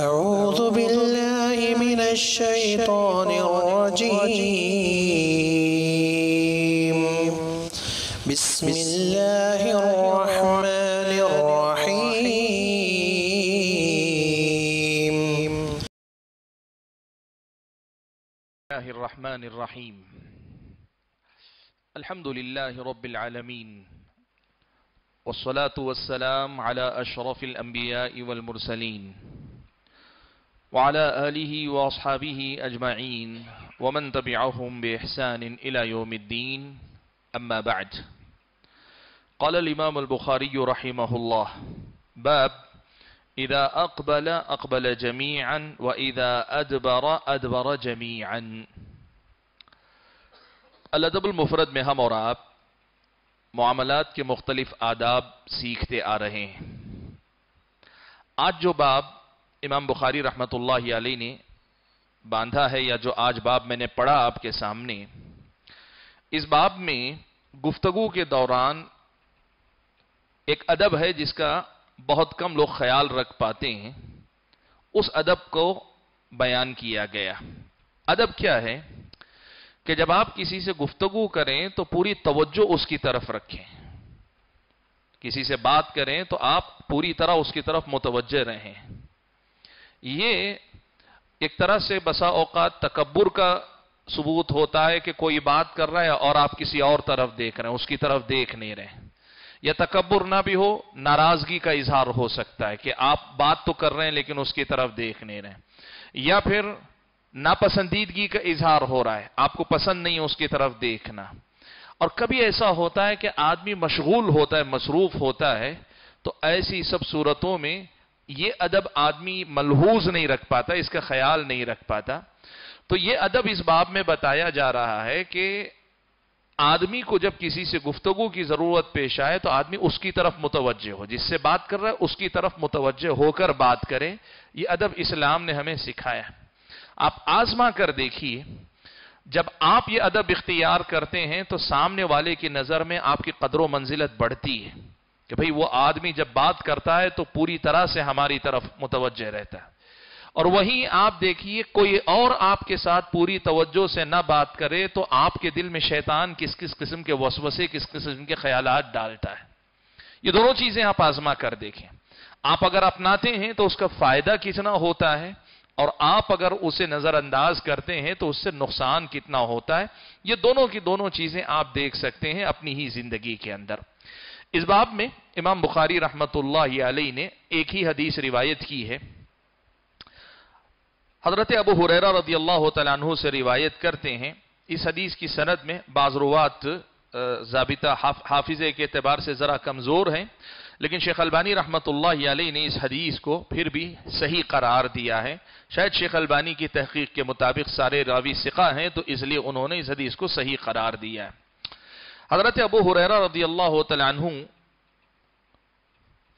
أعوذ بالله من الشيطان الرجيم. بسم الله الرحمن الرحيم. بسم الله الرحمن الرحيم. الحمد لله رب العالمين، والصلاة والسلام على أشرف الأنبياء والمرسلين وعلى آله وأصحابه أجمعين ومن تبعهم بإحسان إلى يوم الدين. أما بعد، قال الإمام البخاري رحمه الله: باب إذا أقبل أقبل جميعا وإذا أدبر أدبر جميعا. الأدب المفرد میں ہم اور آپ معاملات کے مختلف آداب سیکھتے آ رہے ہیں. آج جو باب امام بخاری رحمت اللہ علیہ نے باندھا ہے، یا جو آج باب میں نے پڑھا آپ کے سامنے، اس باب میں گفتگو کے دوران ایک ادب ہے جس کا بہت کم لوگ خیال رکھ پاتے ہیں. اس ادب کو بیان کیا گیا. ادب کیا ہے کہ جب آپ کسی سے گفتگو کریں تو پوری توجہ اس کی طرف رکھیں. کسی سے بات کریں تو آپ پوری طرح اس کی طرف متوجہ رہیں. یہ ایک طرح سے بسا اوقات تکبر کا ثبوت ہوتا ہے کہ کوئی بات کر رہا ہے اور آپ کسی اور طرف دیکھ رہے ہیں، اس کی طرف دیکھ نہیں رہے ہیں. یا تکبر نہ بھی ہو، ناراضگی کا اظہار ہو سکتا ہے کہ آپ بات تو کر رہے ہیں لیکن اس کی طرف دیکھ نہیں رہے ہیں. یا پھر ناپسندیدگی کا اظہار ہو رہا ہے، آپ کو پسند نہیں اس کی طرف دیکھنا. اور کبھی ایسا ہوتا ہے کہ آدمی مشغول ہوتا ہے، مصروف ہوتا ہے، تو ایسی سب صورتوں میں یہ ادب آدمی ملحوظ نہیں رکھ پاتا، اس کا خیال نہیں رکھ پاتا. تو یہ ادب اس باب میں بتایا جا رہا ہے کہ آدمی کو جب کسی سے گفتگو کی ضرورت پیش آئے تو آدمی اس کی طرف متوجہ ہو، جس سے بات کر رہا ہے اس کی طرف متوجہ ہو کر بات کرے. یہ ادب اسلام نے ہمیں سکھایا. آپ آزما کر دیکھیے، جب آپ یہ ادب اختیار کرتے ہیں تو سامنے والے کی نظر میں آپ کی قدر و منزلت بڑھتی ہے کہ بھئی وہ آدمی جب بات کرتا ہے تو پوری طرح سے ہماری طرف متوجہ رہتا ہے. اور وہیں آپ دیکھیے کوئی اور آپ کے ساتھ پوری توجہ سے نہ بات کرے تو آپ کے دل میں شیطان کس کس قسم کے وسوسے، کس قسم کے خیالات ڈالتا ہے. یہ دونوں چیزیں آپ آزما کر دیکھیں. آپ اگر اپناتے ہیں تو اس کا فائدہ کتنا ہوتا ہے، اور آپ اگر اسے نظر انداز کرتے ہیں تو اس سے نقصان کتنا ہوتا ہے. یہ دونوں کی دونوں چیزیں آپ دیکھ سکتے ہیں اپنی ہی زندگی کے اندر. اس باب میں امام بخاری رحمت اللہ علیہ نے ایک ہی حدیث روایت کی ہے. حضرت ابو ہریرہ رضی اللہ تعالیٰ عنہ سے روایت کرتے ہیں. اس حدیث کی سند میں بعض روات ضابطہ حافظے کے اعتبار سے ذرا کمزور ہیں، لیکن شیخ البانی رحمت اللہ علیہ نے اس حدیث کو پھر بھی صحیح قرار دیا ہے. شاید شیخ البانی کی تحقیق کے مطابق سارے راوی ثقہ ہیں، تو اس لیے انہوں نے اس حدیث کو صحیح قرار دیا ہے. حضرت ابو ہریرہ رضی اللہ تعالیٰ عنہ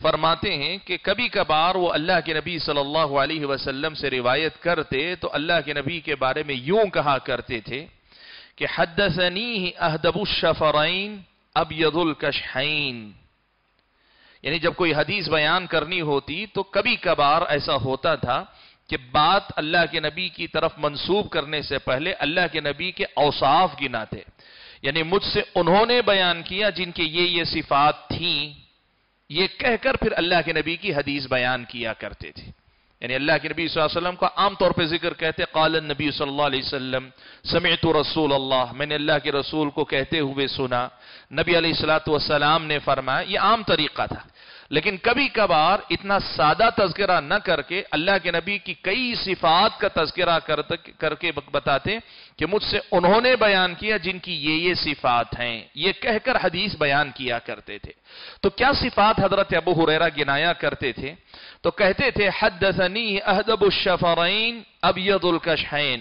فرماتے ہیں کہ کبھی کبھار وہ اللہ کے نبی صلی اللہ علیہ وسلم سے روایت کرتے تو اللہ کے نبی کے بارے میں یوں کہا کرتے تھے کہ حدثنیہ اہدب الشفرین ابید الکشحین. یعنی جب کوئی حدیث بیان کرنی ہوتی تو کبھی کبھار ایسا ہوتا تھا کہ بات اللہ کے نبی کی طرف منسوب کرنے سے پہلے اللہ کے نبی کے اوصاف گناتے. یعنی مجھ سے انہوں نے بیان کیا جن کے یہ صفات تھیں، یہ کہہ کر پھر اللہ کے نبی کی حدیث بیان کیا کرتے تھے. یعنی اللہ کے نبی صلی اللہ علیہ وسلم کو عام طور پر ذکر کہتے ہیں قال النبی صلی اللہ علیہ وسلم سمعت رسول اللہ، میں نے اللہ کے رسول کو کہتے ہوئے سنا، نبی علیہ السلام نے فرمایا. یہ عام طریقہ تھا. لیکن کبھی کبھار اتنا سادہ تذکرہ نہ کر کے اللہ کے نبی کی کئی صفات کا تذکرہ کر کے بتاتے کہ مجھ سے انہوں نے بیان کیا جن کی یہ صفات ہیں، یہ کہہ کر حدیث بیان کیا کرتے تھے. تو کیا صفات حضرت ابو ہریرہ گنایا کرتے تھے؟ تو کہتے تھے حدثنی اہدب الشفرین ابید الکشحین،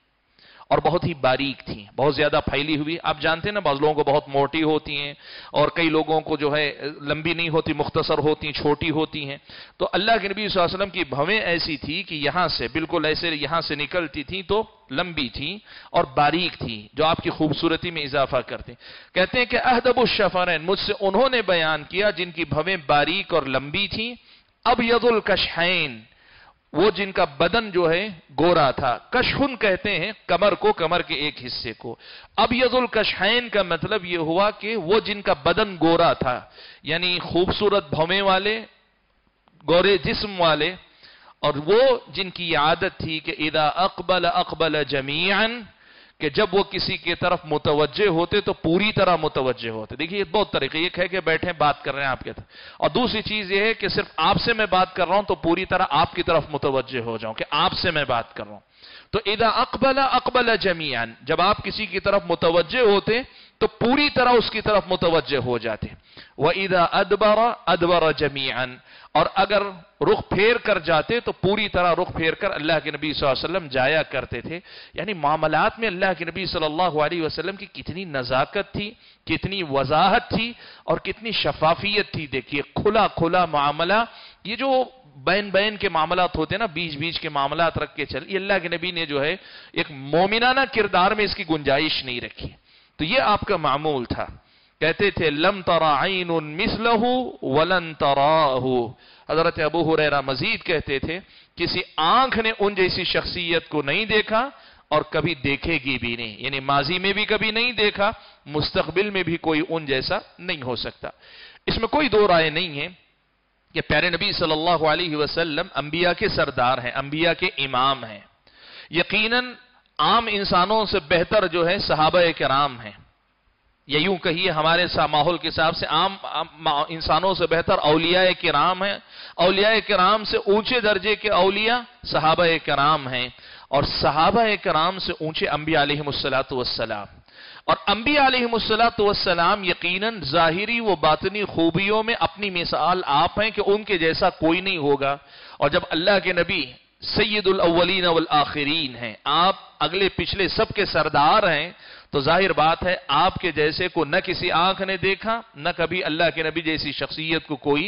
اور بہت ہی باریک تھیں، بہت زیادہ پھیلی ہوئی. آپ جانتے ہیں نا بعض لوگوں کو بہت موٹی ہوتی ہیں اور کئی لوگوں کو جو ہے لمبی نہیں ہوتی، مختصر ہوتی ہیں، چھوٹی ہوتی ہیں. تو اللہ کے نبی صلی اللہ علیہ وسلم کی بھویں ایسی تھی کہ یہاں سے بالکل ایسے یہاں سے نکلتی تھی تو لمبی تھی اور باریک تھی جو آپ کی خوبصورتی میں اضافہ کرتی. کہتے ہیں کہ اہدب الشفرین، مجھ سے انہوں نے بیان کیا جن کی بھویں باریک اور لمبی تھیں. ابیض الکشحین، وہ جن کا بدن جو ہے گورا تھا. کشحن کہتے ہیں کمر کو، کمر کے ایک حصے کو. ابیض الکشحین کا مطلب یہ ہوا کہ وہ جن کا بدن گورا تھا، یعنی خوبصورت بھویں والے، گورے جسم والے. اور وہ جن کی یہ عادت تھی کہ اذا اقبل اقبل جميعاً، کہ جب وہ کسی کے طرف متوجہ ہوتے تو پوری طرح متوجہ ہوتے. دیکھیں یہ بہت طریقے، ایک ہے کہ بیٹھیں بات کر رہے ہیں آپ کے طرف، اور دوسری چیز یہ ہے کہ صرف آپ سے میں بات کر رہا ہوں تو پوری طرح آپ کی طرف متوجہ ہو جاؤں کہ آپ سے میں بات کر رہا ہوں. تو اذا اقبل اقبل جميعاً، جب آپ کسی کی طرف متوجہ ہوتے تو پوری طرح اس کی طرف متوجہ ہو جاتے. وَإِذَا أَدْبَرَ أَدْبَرَ جَمِيعًا، اور اگر رخ پھیر کر جاتے تو پوری طرح رخ پھیر کر اللہ کے نبی صلی اللہ علیہ وسلم جایا کرتے تھے. یعنی معاملات میں اللہ کے نبی صلی اللہ علیہ وسلم کی کتنی نزاکت تھی، کتنی وضاحت تھی اور کتنی شفافیت تھی. دیکھئے کھلا کھلا معاملہ، یہ جو بین بین کے معاملات ہوتے ہیں نا، بیچ بیچ کے معاملات رکھ کے چل، یہ اللہ کے نبی نے جو ہے ایک مومنانہ کردار میں اس کی گنجائش نہیں رکھی. تو یہ آپ کا معمول تھا. کہتے تھے لَمْ تَرَ عَيْنٌ مِثْلَهُ وَلَنْ تَرَاهُ. حضرت ابو ہریرہ مزید کہتے تھے کسی آنکھ نے ان جیسی شخصیت کو نہیں دیکھا اور کبھی دیکھے گی بھی نہیں، یعنی ماضی میں بھی کبھی نہیں دیکھا، مستقبل میں بھی کوئی ان جیسا نہیں ہو سکتا. اس میں کوئی دو رائے نہیں ہے کہ پیارے نبی صلی اللہ علیہ وسلم انبیاء کے سردار ہیں، انبیاء کے امام ہیں. یقیناً عام انسانوں سے بہتر جو ہے صحابہ کرام ہیں، یا یوں کہیے ہمارے ماحول کے حساب سے عام انسانوں سے بہتر اولیاء کرام ہیں. اولیاء کرام سے اونچے درجے کے اولیاء صحابہ کرام ہیں، اور صحابہ کرام سے اونچے انبیاء علیہم السلام. اور انبیاء علیہم السلام یقیناً ظاہری و باطنی خوبیوں میں اپنی مثال آپ ہیں کہ ان کے جیسا کوئی نہیں ہوگا. اور جب اللہ کے نبی سید الاولین والآخرین ہیں، آپ اگلے پچھلے سب کے سردار ہیں، تو ظاہر بات ہے آپ کے جیسے کو نہ کسی آنکھ نے دیکھا، نہ کبھی اللہ کے نبی جیسی شخصیت کو کوئی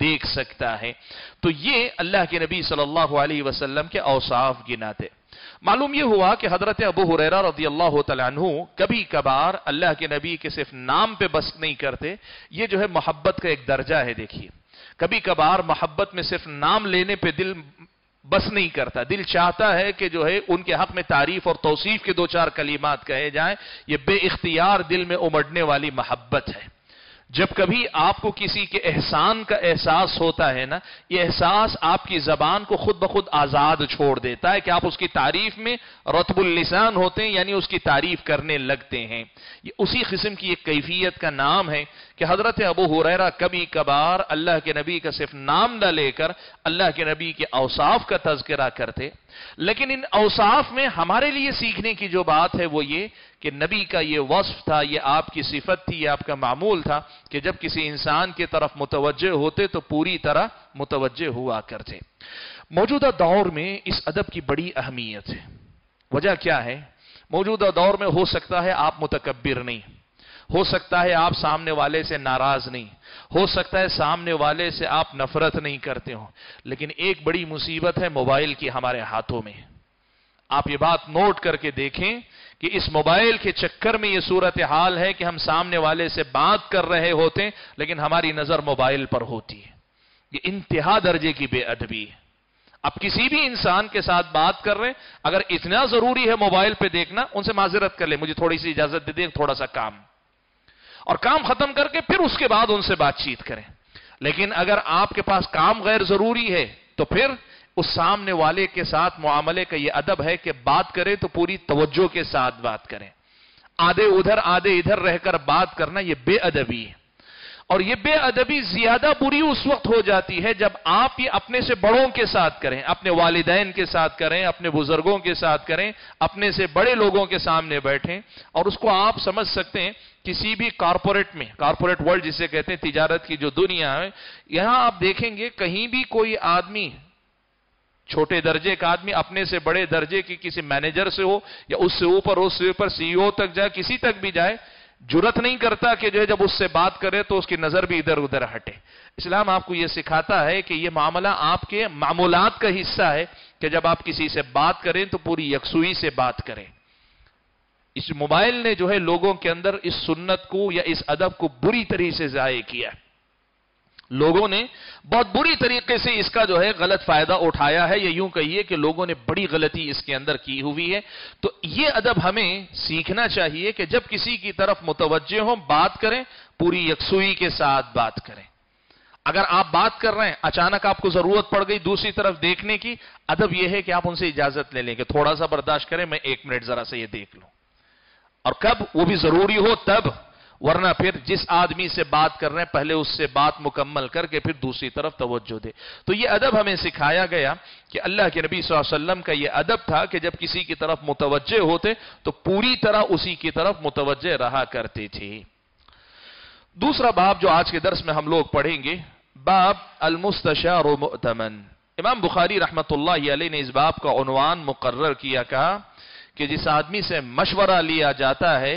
دیکھ سکتا ہے. تو یہ اللہ کے نبی صلی اللہ علیہ وسلم کے اوصاف گناتے. معلوم یہ ہوا کہ حضرت ابو ہریرہ رضی اللہ تعالیٰ عنہ کبھی کبھار اللہ کے نبی کے صرف نام پہ بس نہیں کرتے. یہ جو ہے محبت کا ایک درجہ ہے. دیکھیے کبھی کبھار محبت میں صرف نام لینے پہ دل بس نہیں کرتا، دل چاہتا ہے کہ جو ہے ان کے حق میں تعریف اور توصیف کے دو چار کلمات کہے جائیں. یہ بے اختیار دل میں امڑنے والی محبت ہے. جب کبھی آپ کو کسی کے احسان کا احساس ہوتا ہے نا، یہ احساس آپ کی زبان کو خود بخود آزاد چھوڑ دیتا ہے کہ آپ اس کی تعریف میں رطب اللسان ہوتے ہیں، یعنی اس کی تعریف کرنے لگتے ہیں. یہ اسی قسم کی ایک کیفیت کا نام ہے کہ حضرت ابو ہریرہ کبھی کبھار اللہ کے نبی کا صرف نام نہ لے کر اللہ کے نبی کے اوصاف کا تذکرہ کرتے. لیکن ان اوصاف میں ہمارے لیے سیکھنے کی جو بات ہے وہ یہ کہ نبی کا یہ وصف تھا، یہ آپ کی صفت تھی، یہ آپ کا معمول تھا کہ جب کسی انسان کے طرف متوجہ ہوتے تو پوری طرح متوجہ ہوا کرتے. موجودہ دور میں اس ادب کی بڑی اہمیت ہے. وجہ کیا ہے؟ موجودہ دور میں ہو سکتا ہے آپ متکبر نہیں، ہو سکتا ہے آپ سامنے والے سے ناراض نہیں، ہو سکتا ہے سامنے والے سے آپ نفرت نہیں کرتے ہوں، لیکن ایک بڑی مصیبت ہے موبائل کی ہمارے ہاتھوں میں. آپ یہ بات نوٹ کر کے دیکھیں کہ اس موبائل کے چکر میں یہ صورتحال ہے کہ ہم سامنے والے سے بات کر رہے ہوتے ہیں لیکن ہماری نظر موبائل پر ہوتی ہے. یہ انتہا درجے کی بے ادبی ہے. آپ کسی بھی انسان کے ساتھ بات کر رہے ہیں، اگر اتنا ضروری ہے موبائل پہ دیکھنا، ان سے معذرت کر لیں، مجھے تھوڑی سی اجازت دے دیں، تھوڑا سا کام، اور کام ختم کر کے پھر اس کے بعد ان سے بات چیت کریں. لیکن اگر آپ کے پاس کام غیر ضروری ہے تو پھر اس سامنے والے کے ساتھ معاملے کا یہ ادب ہے کہ بات کریں تو پوری توجہ کے ساتھ بات کریں. آدھے ادھر آدھے ادھر رہ کر بات کرنا یہ بے ادبی ہے. اور یہ بے ادبی زیادہ بری اس وقت ہو جاتی ہے جب آپ یہ اپنے سے بڑوں کے ساتھ کریں، اپنے والدین کے ساتھ کریں، اپنے بزرگوں کے ساتھ کریں، اپنے سے بڑے لوگوں کے سامنے بیٹھیں. اور اس کو آپ سمجھ سکتے ہیں کسی بھی کارپوریٹ میں، کارپوریٹ ورلڈ جسے کہتے ہیں، تجارت کی جو دنیا ہے، یہاں آپ دیکھیں گے کہیں بھی کوئی آدمی छोटे दर्जे का आदमी अपने से बड़े दर्जे की किसी मैनेजर से हो या उससे ऊपर उससे ऊपर सीईओ तक जाए, किसी तक भी जाए, जुरत नहीं करता कि जो है जब उससे बात करे तो उसकी नजर भी इधर उधर हटे। इस्लाम आपको यह सिखाता है कि यह मामला आपके मामूलात का हिस्सा है कि जब आप किसी से बात करें तो पूरी यकसुई से बात करें। इस मोबाइल ने जो है लोगों के अंदर इस सुन्नत को या इस अदब को बुरी तरीके से जाये किया। लोगों ने बहुत बुरी तरीके से इसका जो है गलत फायदा उठाया है, या यूं कहिए कि लोगों ने बड़ी गलती इसके अंदर की हुई है। तो यह अदब हमें सीखना चाहिए कि जब किसी की तरफ मुतवज्जे हो बात करें, पूरी यकसुई के साथ बात करें। अगर आप बात कर रहे हैं, अचानक आपको जरूरत पड़ गई दूसरी तरफ देखने की, अदब यह है कि आप उनसे इजाजत ले लेंगे, थोड़ा सा बर्दाश्त करें, मैं 1 मिनट जरा से यह देख लूं। और कब? वो भी जरूरी हो तब, वरना फिर जिस आदमी से बात कर रहे हैं पहले उससे बात मुकम्मल करके फिर दूसरी तरफ तवज्जो दे। तो यह अदब हमें सिखाया गया कि अल्लाह के नबी सल्लल्लाहु अलैहि वसल्लम का यह अदब था कि जब किसी की तरफ मुतवज्जे होते तो पूरी तरह उसी की तरफ मुतवज्जे रहा करते थे। दूसरा बाब जो आज के दर्स में हम लोग पढ़ेंगे, बाब अल-मुस्तशार मुअतमन। इमाम बुखारी रहमतुल्लाह अलैह ने इस बाब का उन्वान मुकर्रर किया, कहा कि जिस आदमी से मशवरा लिया जाता है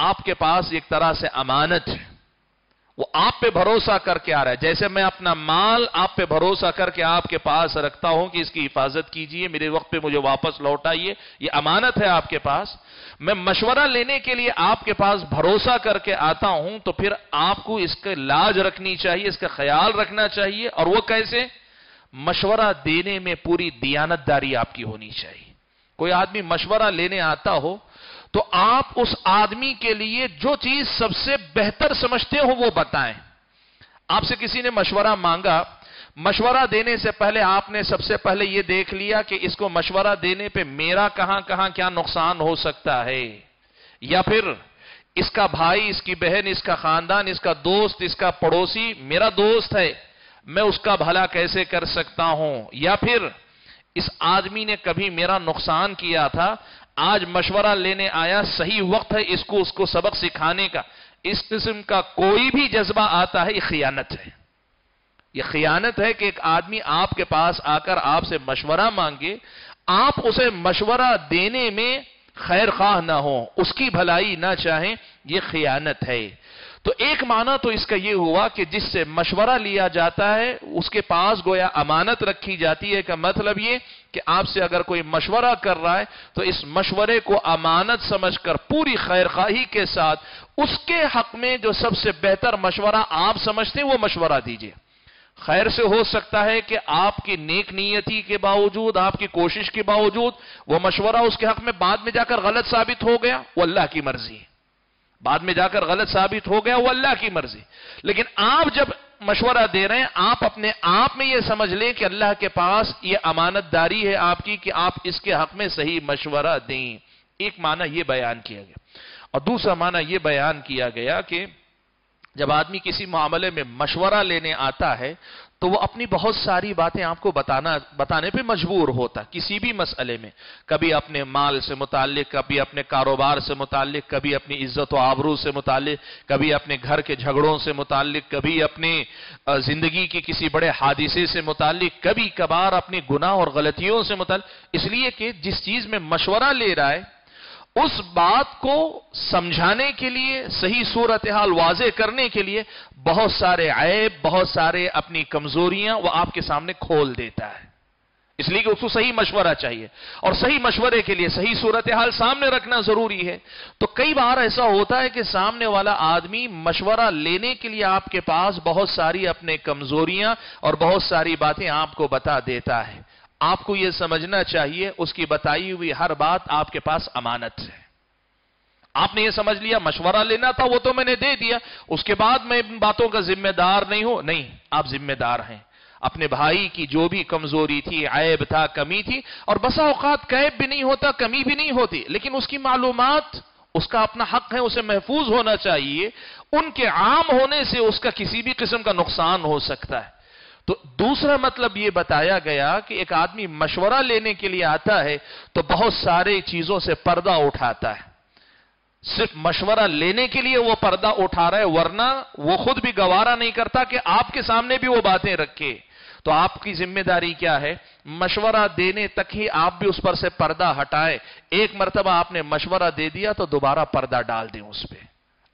आपके पास एक तरह से अमानत है। वो आप पे भरोसा करके आ रहा है। जैसे मैं अपना माल आप पे भरोसा करके आपके पास रखता हूं कि इसकी हिफाजत कीजिए, मेरे वक्त पे मुझे वापस लौटाइए, ये अमानत है आपके पास। मैं मशवरा लेने के लिए आपके पास भरोसा करके आता हूं, तो फिर आपको इसके लाज रखनी चाहिए, इसका ख्याल रखना चाहिए। और वो कैसे? मशवरा देने में पूरी दियानतदारी आपकी होनी चाहिए। कोई आदमी मशवरा लेने आता हो तो आप उस आदमी के लिए जो चीज सबसे बेहतर समझते हो वो बताएं। आपसे किसी ने मशवरा मांगा, मशवरा देने से पहले आपने सबसे पहले ये देख लिया कि इसको मशवरा देने पे मेरा कहां कहां क्या नुकसान हो सकता है, या फिर इसका भाई, इसकी बहन, इसका खानदान, इसका दोस्त, इसका पड़ोसी मेरा दोस्त है, मैं उसका भला कैसे कर सकता हूं, या फिर इस आदमी ने कभी मेरा नुकसान किया था, आज मशवरा लेने आया, सही वक्त है इसको उसको सबक सिखाने का। इस किस्म का कोई भी जज्बा आता है, ये खियानत है। ये खियानत है कि एक आदमी आपके पास आकर आपसे मशवरा मांगे, आप उसे मशवरा देने में खैर खाह ना हो, उसकी भलाई ना चाहें, ये खियानत है। तो एक माना तो इसका यह हुआ कि जिससे मशवरा लिया जाता है उसके पास गोया अमानत रखी जाती है। का मतलब यह कि आपसे अगर कोई मशवरा कर रहा है तो इस मशवरे को अमानत समझकर पूरी खैरख्वाही के साथ उसके हक में जो सबसे बेहतर मशवरा आप समझते हैं वो मशवरा दीजिए। खैर से हो सकता है कि आपकी नेक नीयती के बावजूद, आपकी कोशिश के बावजूद वो मशवरा उसके हक में बाद में जाकर गलत साबित हो गया, वो अल्लाह की मर्जी है। बाद में जाकर गलत साबित हो गया, वो अल्लाह की मर्जी। लेकिन आप जब मशवरा दे रहे हैं आप अपने आप में ये समझ लें कि अल्लाह के पास ये अमानतदारी है आपकी कि आप इसके हक में सही मशवरा दें। एक माना ये बयान किया गया। और दूसरा माना ये बयान किया गया कि जब आदमी किसी मामले में मशवरा लेने आता है तो वो अपनी बहुत सारी बातें आपको बताने पे मजबूर होता, किसी भी मसले में, कभी अपने माल से मुतालिक, कभी अपने कारोबार से मुतालिक, कभी अपनी इज्जत व आबरू से मुतालिक, कभी अपने घर के झगड़ों से मुतालिक, कभी अपने जिंदगी के किसी बड़े हादिसे से मुतालिक, कभी कभार अपने गुनाह और गलतियों से मुतालिक। इसलिए कि जिस चीज में मशवरा ले रहा है उस बात को समझाने के लिए, सही सूरत हाल वाजे करने के लिए बहुत सारे ऐब, बहुत सारे अपनी कमजोरियां वह आपके सामने खोल देता है। इसलिए कि उसको सही मशवरा चाहिए और सही मशवरे के लिए सही सूरत हाल सामने रखना जरूरी है। तो कई बार ऐसा होता है कि सामने वाला आदमी मशवरा लेने के लिए आपके पास बहुत सारी अपने कमजोरियां और बहुत सारी बातें आपको बता देता है। आपको यह समझना चाहिए उसकी बताई हुई हर बात आपके पास अमानत है। आपने यह समझ लिया मशवरा लेना था वो तो मैंने दे दिया, उसके बाद मैं इन बातों का जिम्मेदार नहीं हूं। नहीं, आप जिम्मेदार हैं। اپنے بھائی کی جو بھی کمزوری تھی، عیب تھا، کمی تھی، اور بسا اوقات عیب بھی نہیں ہوتا، کمی بھی نہیں ہوتی، لیکن اس کی معلومات، اس کا اپنا حق ہے، اسے محفوظ ہونا چاہیے. ان کے عام ہونے سے اس کا کسی بھی قسم کا نقصان ہو سکتا ہے. تو دوسرا مطلب یہ بتایا گیا کہ ایک آدمی مشورہ لینے کے لیے آتا ہے تو بہت سارے چیزوں سے پردہ اٹھاتا ہے. صرف مشورہ لینے کے لیے وہ پردہ اٹھا رہا ہے، ورنہ وہ خود بھی گوارا نہیں کرتا کہ آپ کے سامنے بھی وہ باتیں رکھے. تو آپ کی ذمہ داری کیا ہے؟ مشورہ دینے تک ہی آپ بھی اس پر سے پردہ ہٹائیں. ایک مرتبہ آپ نے مشورہ دے دیا تو دوبارہ پردہ ڈال دیں اس پہ.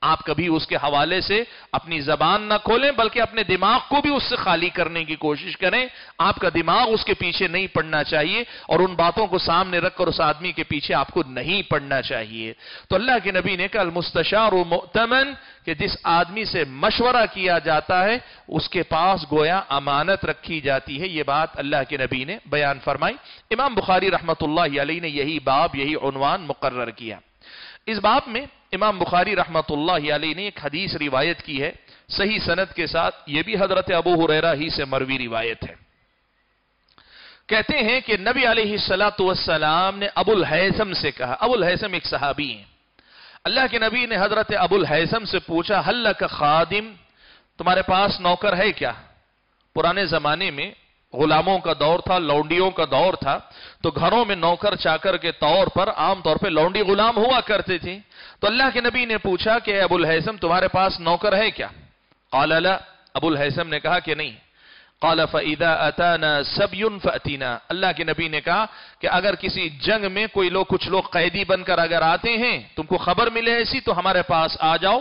آپ کبھی اس کے حوالے سے اپنی زبان نہ کھولیں، بلکہ اپنے دماغ کو بھی اس سے خالی کرنے کی کوشش کریں. آپ کا دماغ اس کے پیچھے نہیں پڑنا چاہیے، اور ان باتوں کو سامنے رکھ کر اس آدمی کے پیچھے آپ کو نہیں پڑنا چاہیے. تو اللہ کے نبی نے کہا المستشار مؤتمن، کہ جس آدمی سے مشورہ کیا جاتا ہے اس کے پاس گویا امانت رکھی جاتی ہے. یہ بات اللہ کے نبی نے بیان فرمائی. امام بخاری رحمت اللہ علیہ نے یہی باب، یہی عنوان مقرر کیا. اس باب میں امام بخاری رحمت اللہ علیہ نے ایک حدیث روایت کی ہے صحیح سند کے ساتھ. یہ بھی حضرت ابو ہریرہ ہی سے مروی روایت ہے. کہتے ہیں کہ نبی علیہ السلام نے ابو الہیثم سے کہا. ابو الہیثم ایک صحابی ہیں. اللہ کے نبی نے حضرت ابو الہیثم سے پوچھا هل لك خادم، تمہارے پاس نوکر ہے کیا؟ پرانے زمانے میں غلاموں کا دور تھا، لونڈیوں کا دور تھا، تو گھروں میں نوکر چاکر کے طور پر عام طور پر لونڈی غلام ہوا کرتے تھے. تو اللہ کے نبی نے پوچھا کہ اے ابو الہیثم، تمہارے پاس نوکر ہے کیا؟ قال لا، ابو الہیثم نے کہا کہ نہیں. قال فَإِذَا أَتَانَا سَبْيٌ فَأْتِنَا، اللہ کے نبی نے کہا کہ اگر کسی جنگ میں کوئی لوگ، کچھ لوگ قیدی بن کر اگر آتے ہیں، تم کو خبر ملے ایسی، تو ہمارے پاس آ جاؤ،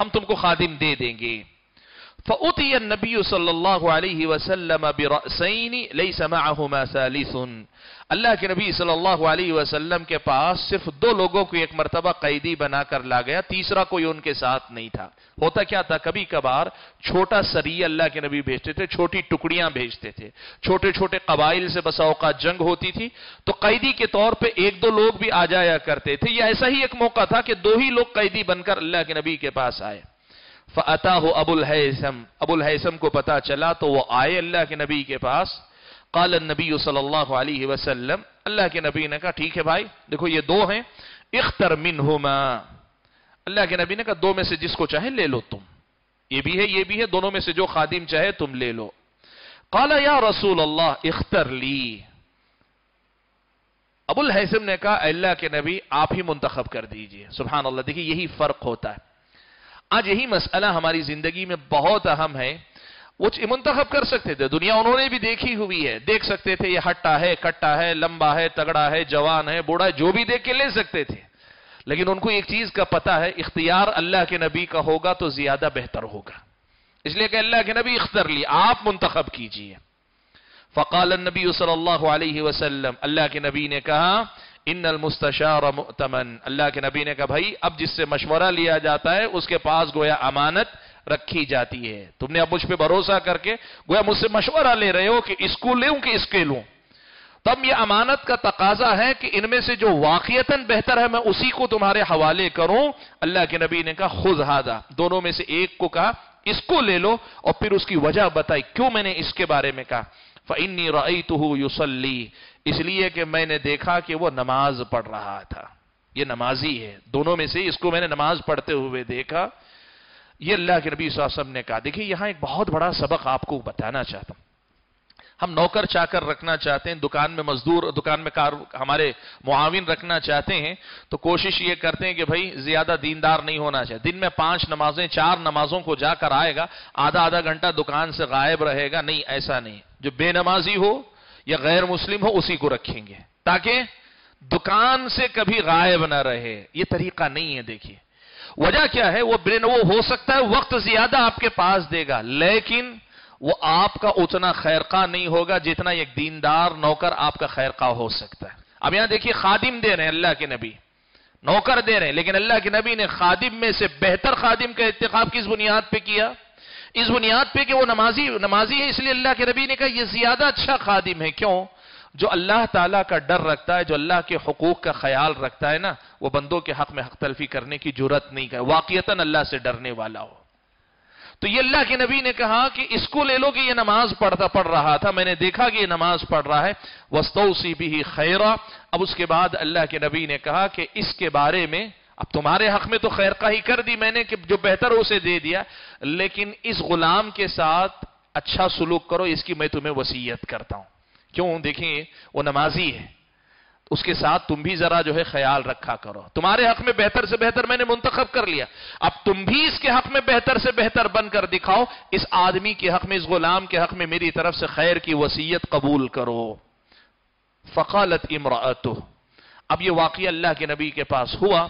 ہم تم کو خادم دے دیں گے. فَأُتِيَ النَّبِيُّ صلی اللہ علیہ وسلم بِرَأْسَيْنِ لَيْسَ مَعَهُمَا ثَالِثٌ، اللہ کے نبی صلی اللہ علیہ وسلم کے پاس صرف دو لوگوں کو ایک مرتبہ قیدی بنا کر لا گیا، تیسرا کوئی ان کے ساتھ نہیں تھا. ہوتا کیا تھا، کبھی کبھار چھوٹا سریہ اللہ کے نبی بھیجتے تھے، چھوٹی ٹکڑیاں بھیجتے تھے، چھوٹے چھوٹے قبائل سے بسا اوقات جنگ ہوتی تھی، تو قیدی کے طور پہ ایک دو لوگ بھی آ جایا کرتے تھے. یہ ایسا ہی ایک موقع تھا کہ دو ہی لوگ قیدی بن کر اللہ کے نبی کے پاس آئے. فَأَتَاهُ أَبُو الْهَيْثَمُ، ابو الہیثم کو پتا چلا تو وہ آئے اللہ کے نبی کے پاس. قال النبی صلی اللہ علیہ وسلم، اللہ کے نبی نے کہا ٹھیک ہے بھائی، دیکھو یہ دو ہیں، اختر منهما، اللہ کے نبی نے کہا دو میں سے جس کو چاہے لے لو، تم یہ بھی ہے یہ بھی ہے، دونوں میں سے جو خادم چاہے تم لے لو. قال یا رسول اللہ اختر لی، ابو الہیثم نے کہا اللہ کے نبی آپ ہی منتخب کر دیجئے. سبحان اللہ، دیکھیں یہی فرق ہوتا ہے. آج یہی مسئلہ ہماری زندگی میں بہت اہم ہے. وہ منتخب کر سکتے تھے، دنیا انہوں نے بھی دیکھی ہوئی ہے، دیکھ سکتے تھے یہ ہٹا ہے، کٹا ہے، لمبا ہے، تگڑا ہے، جوان ہے، بوڑھا ہے، جو بھی دیکھ کے لے سکتے تھے. لیکن ان کو ایک چیز کا پتا ہے، اختیار اللہ کے نبی کا ہوگا تو زیادہ بہتر ہوگا، اس لئے کہ اللہ کے نبی اختر لی، آپ منتخب کیجئے. فقال النبی صلی اللہ علیہ وسلم، اللہ کے نبی نے کہا ان المستشار مؤتمن، اللہ کے نبی نے کہا بھائی اب جس سے مشورہ لیا جاتا ہے اس کے پاس گویا امانت رکھی جاتی ہے. تم نے اب مجھ پہ بھروسہ کر کے گویا مجھ سے مشورہ لے رہے ہو کہ اس کو لوں کہ اس کے لوں. تب یہ امانت کا تقاضا ہے کہ ان میں سے جو واقعتاً بہتر ہے میں اسی کو تمہارے حوالے کروں. اللہ کے نبی نے کہا خذ ھذا، دونوں میں سے ایک کو کہا اس کو لے لو، اور پھر اس کی وجہ بتائی کیوں میں نے اس کے بارے میں کہا. فَإِنِّي رَأَيْتُهُ يُصَلِّي، اس لیے کہ میں نے دیکھا کہ وہ نماز پڑھ رہا تھا، یہ نمازی ہے، دونوں میں سے اس کو میں نے نماز پڑھتے ہوئے دیکھا. یہ اللہ کے نبی صلی اللہ علیہ وسلم نے کہا. دیکھیں یہاں ایک بہت بڑا سبق آپ کو بتانا چاہتا ہوں. ہم نوکر چاکر رکھنا چاہتے ہیں، دکان میں مزدور، دکان میں ہمارے معاون رکھنا چاہتے ہیں، تو کوشش یہ کرتے ہیں کہ بھئی زیادہ دیندار نہیں ہونا چاہیے. دن میں 5 نمازیں 4 نمازوں کو جا کر آئے گا، آدھا گھنٹہ دکان سے غائب رہے گا. نہیں، ایسا نہیں. جو بے نمازی ہو یا غیر مسلم ہو اسی کو رکھیں گے تاکہ دکان سے کبھی غائب نہ رہے. یہ طریقہ نہیں ہے. دیکھیں وجہ کیا ہے، وہ ہو سکتا ہے وقت زیادہ آپ کے پاس دے گا، لیکن وہ آپ کا اتنا خیرخواہ نہیں ہوگا جتنا ایک دیندار نوکر آپ کا خیرخواہ ہو سکتا ہے. اب یہاں دیکھیں خادم دے رہے ہیں اللہ کے نبی، نوکر دے رہے ہیں، لیکن اللہ کے نبی نے خادم میں سے بہتر خادم کا انتخاب کس بنیاد پہ کیا؟ اس بنیاد پہ کہ وہ نمازی ہے. اس لئے اللہ کے نبی نے کہا یہ زیادہ اچھا خادم ہے. کیوں؟ جو اللہ تعالیٰ کا ڈر رکھتا ہے، جو اللہ کے حقوق کا خیال رکھتا ہے نا، وہ بندوں کے حق میں حق تلفی کرنے کی جرات نہیں کرے، واقعتاً اللہ سے ڈرنے والا ہو. تو یہ اللہ کے نبی نے کہا کہ اس کو لے لو کہ یہ نماز پڑھ رہا تھا، میں نے دیکھا کہ یہ نماز پڑھ رہا ہے. وَاسْتَوْصِي بِهِ خَيْرًا. اب اس کے بعد اللہ کے نبی نے کہا کہ اس کے بارے میں اب تمہارے حق میں تو خیر کا ہی کر دی میں نے کہ جو بہتر ہو اسے دے دیا، لیکن اس غلام کے ساتھ اچھا سلوک کرو، اس کی میں تمہیں وصیت کرتا ہوں. کیوں؟ دیکھیں وہ نمازی ہے، اس کے ساتھ تم بھی ذرا جو ہے خیال رکھا کرو. تمہارے حق میں بہتر سے بہتر میں نے منتخب کر لیا، اب تم بھی اس کے حق میں بہتر سے بہتر بن کر دکھاؤ. اس آدمی کے حق میں، اس غلام کے حق میں میری طرف سے خیر کی وصیت قبول کرو. فقالت امرأته. اب یہ واقعہ اللہ کے نبی کے پاس ہوا.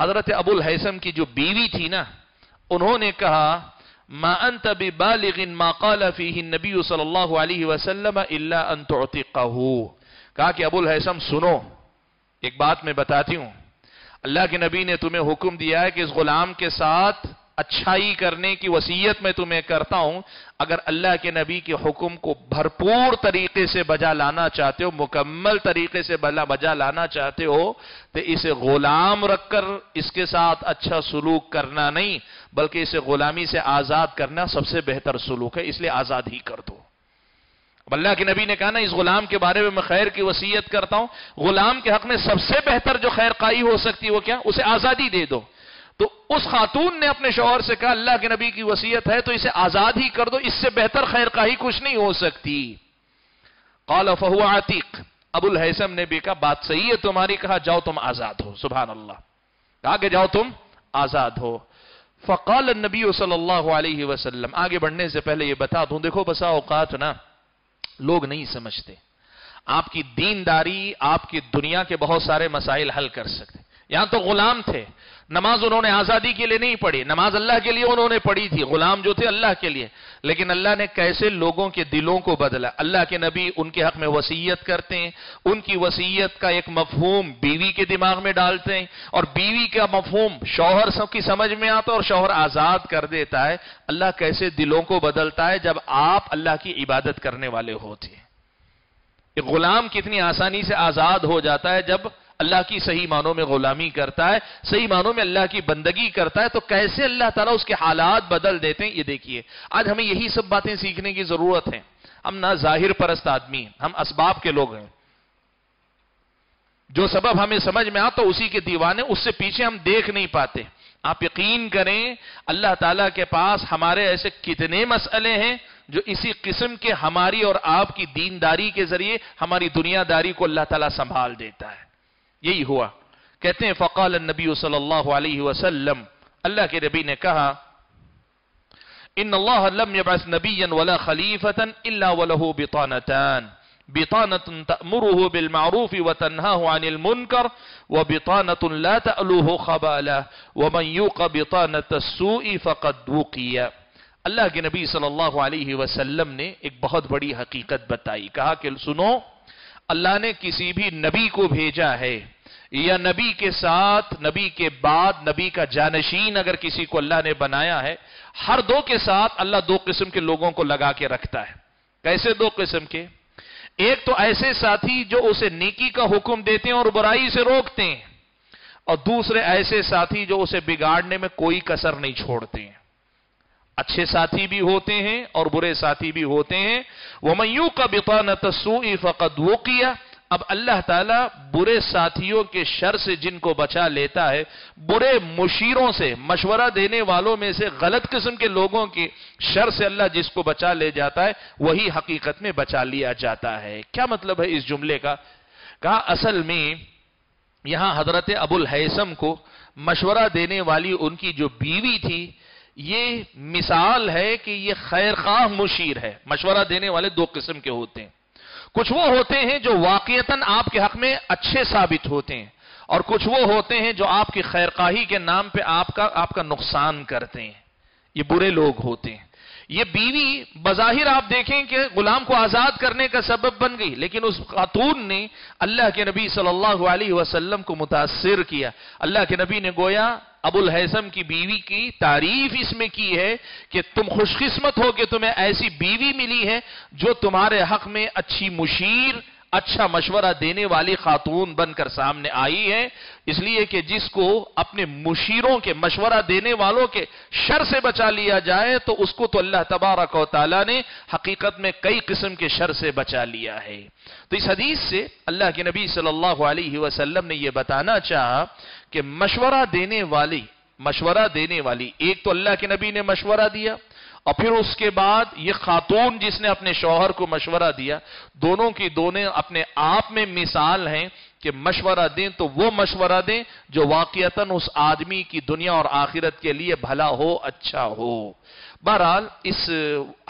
حضرت ابو الحیثم کی جو بیوی تھی نا، انہوں نے کہا ما انت ببالغ ما قال فيه النبي صلی اللہ علیہ وسلم الا ان تعتقه. کہا کہ ابو الحیثم سنو، ایک بات میں بتاتی ہوں. اللہ کے نبی نے تمہیں حکم دیا ہے کہ اس غلام کے ساتھ اچھائی کرنے کی وصیت میں تمہیں کرتا ہوں. اگر اللہ کے نبی کے حکم کو بھرپور طریقے سے بجا لانا چاہتے ہو، مکمل طریقے سے بجا لانا چاہتے ہو، تو اسے غلام رکھ کر اس کے ساتھ اچھا سلوک کرنا نہیں، بلکہ اسے غلامی سے آزاد کرنا سب سے بہتر سلوک ہے، اس لئے آزاد ہی کر دو. اللہ کے نبی نے کہا نا اس غلام کے بارے میں خیر کی وصیت کرتا ہوں، غلام کے حق میں سب سے بہتر جو خیر قائی ہو سکتی وہ کیا؟ اسے آزادی دے دو. تو اس خاتون نے اپنے شوہر سے کہا اللہ کے نبی کی وصیت ہے تو اسے آزاد ہی کر دو، اس سے بہتر خیر قائی کچھ نہیں ہو سکتی. قال فهو عتیق. ابو الحیثم نے بھی کہا بات صحیح ہے تمہاری، کہا جاؤ تم آزاد ہو. سبحان اللہ، کہا کہ جاؤ تم آزاد ہو. فقال النبی صلی اللہ علیہ وسلم. آگے بڑھنے سے پہلے یہ بتا دوں، دیکھو بسا اوقات نا لوگ نہیں سمجھتے آپ کی دینداری آپ کی دنیا کے بہت سارے مسائل حل کر سکتے. یہاں تو غلام تھے، نماز انہوں نے آزادی کے لئے نہیں پڑھی، نماز اللہ کے لئے انہوں نے پڑھی تھی، غلام جو تھے اللہ کے لئے. لیکن اللہ نے کیسے لوگوں کے دلوں کو بدلا. اللہ کے نبی ان کے حق میں وصیت کرتے ہیں، ان کی وصیت کا ایک مفہوم بیوی کے دماغ میں ڈالتے ہیں، اور بیوی کا مفہوم شوہر سب کی سمجھ میں آتا ہے اور شوہر آزاد کر دیتا ہے. اللہ کیسے دلوں کو بدلتا ہے جب آپ اللہ کی عبادت کرنے والے ہوتے ہیں. ایک غلام کتنی آسانی سے آزاد ہو جاتا ہے جب اللہ کی صحیح معنوں میں غلامی کرتا ہے، صحیح معنوں میں اللہ کی بندگی کرتا ہے. تو کیسے اللہ تعالیٰ اس کے حالات بدل دیتے ہیں یہ دیکھیے. آج ہمیں یہی سب باتیں سیکھنے کی ضرورت ہے. ہم نہ ظاہر پرست آدمی ہیں، ہم اسباب کے لوگ ہیں. جو سبب ہمیں سمجھ میں آتا اسی کے دیوانے، اس سے پیچھے ہم دیکھ نہیں پاتے. آپ یقین کریں اللہ تعالیٰ کے پاس ہمارے ایسے کتنے مسئلے ہیں جو اسی قسم کے ہماری اور آپ کی دینداری کے ذریعے ہماری دنیا داری کو اللہ تعالیٰ سنبھال دیتا ہے. یہی ہوا. کہتے ہیں فقال النبی صلی اللہ علیہ وسلم. اللہ کے نبی نے کہا ان اللہ لم یبعث نبیا ولا خلیفتا الا ولہ بطانتان، بطانت تأمره بالمعروف وتنہاہ عن المنکر، وبطانت لا تألوہ خبالہ، ومن یوق بطانت السوء فقد وقی. اللہ کے نبی صلی اللہ علیہ وسلم نے ایک بہت بڑی حقیقت بتائی. کہا کہ سنو، اللہ نے کسی بھی نبی کو بھیجا ہے یا نبی کے ساتھ نبی کے بعد نبی کا جانشین اگر کسی کو اللہ نے بنایا ہے، ہر دو کے ساتھ اللہ دو قسم کے لوگوں کو لگا کے رکھتا ہے. کیسے دو قسم کے؟ ایک تو ایسے ساتھی جو اسے نیکی کا حکم دیتے ہیں اور برائی سے روکتے ہیں، اور دوسرے ایسے ساتھی جو اسے بگاڑنے میں کوئی کسر نہیں چھوڑتے ہیں. اچھے ساتھی بھی ہوتے ہیں اور برے ساتھی بھی ہوتے ہیں. وَمَنْ يُوقَ بِطَانَةَ السُّوءِ فَقَدْ وُقِيَ. اب اللہ تعالیٰ برے ساتھیوں کے شر سے جن کو بچا لیتا ہے، برے مشیروں سے، مشورہ دینے والوں میں سے، غلط قسم کے لوگوں کے شر سے اللہ جس کو بچا لے جاتا ہے وہی حقیقت میں بچا لیا جاتا ہے. کیا مطلب ہے اس جملے کا؟ کہا اصل میں یہاں حضرت ابو الحیثم کو مشورہ دینے والی ان کی جو بیوی تھی، یہ مثال ہے کہ یہ خیرخواہ مشیر ہے. مشورہ دینے والے دو قسم کے ہوتے ہیں. کچھ وہ ہوتے ہیں جو واقعتاً آپ کے حق میں اچھے ثابت ہوتے ہیں، اور کچھ وہ ہوتے ہیں جو آپ کی خیرخواہی کے نام پہ آپ کا نقصان کرتے ہیں. یہ برے لوگ ہوتے ہیں. یہ بیوی بظاہر آپ دیکھیں کہ غلام کو آزاد کرنے کا سبب بن گئی، لیکن اس خاتون نے اللہ کے نبی صلی اللہ علیہ وسلم کو متاثر کیا. اللہ کے نبی نے گویا ابو الحیثم کی بیوی کی تعریف اس میں کی ہے کہ تم خوش قسمت ہو کہ تمہیں ایسی بیوی ملی ہے جو تمہارے حق میں اچھی مشیر، اچھا مشورہ دینے والی خاتون بن کر سامنے آئی ہے، اس لیے کہ جس کو اپنے مشیروں کے، مشورہ دینے والوں کے شر سے بچا لیا جائے تو اس کو تو اللہ تبارک و تعالی نے حقیقت میں کئی قسم کے شر سے بچا لیا ہے۔ تو اس حدیث سے اللہ کے نبی صلی اللہ علیہ وسلم نے یہ بتانا چاہا کہ مشورہ دینے والی ایک تو اللہ کے نبی نے مشورہ دیا، اور پھر اس کے بعد یہ خاتون جس نے اپنے شوہر کو مشورہ دیا، دونوں کی دونوں اپنے آپ میں مثال ہیں کہ مشورہ دیں تو وہ مشورہ دیں جو واقعتاً اس آدمی کی دنیا اور آخرت کے لیے بھلا ہو، اچھا ہو۔ بہرحال اس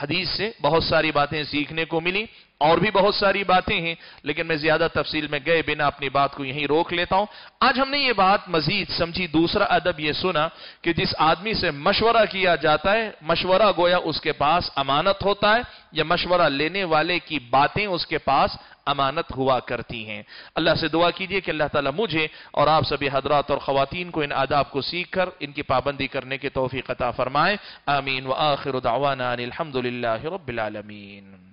حدیث سے بہت ساری باتیں سیکھنے کو ملی، اور بھی بہت ساری باتیں ہیں، لیکن میں زیادہ تفصیل میں گئے بنا اپنی بات کو یہیں روک لیتا ہوں۔ آج ہم نے یہ بات مزید سمجھی، دوسرا ادب یہ سنا کہ جس آدمی سے مشورہ کیا جاتا ہے، مشورہ گویا اس کے پاس امانت ہوتا ہے، یا مشورہ لینے والے کی باتیں اس کے پاس امانت ہوا کرتی ہیں۔ اللہ سے دعا کیجئے کہ اللہ تعالیٰ مجھے اور آپ سبھی حضرات اور خواتین کو ان آداب کو سیکھ کر ان کی پابندی کرنے کے توفیق عطا فرمائے۔ آمین۔ وآخر دعوانا ان الحمدللہ رب العالمین۔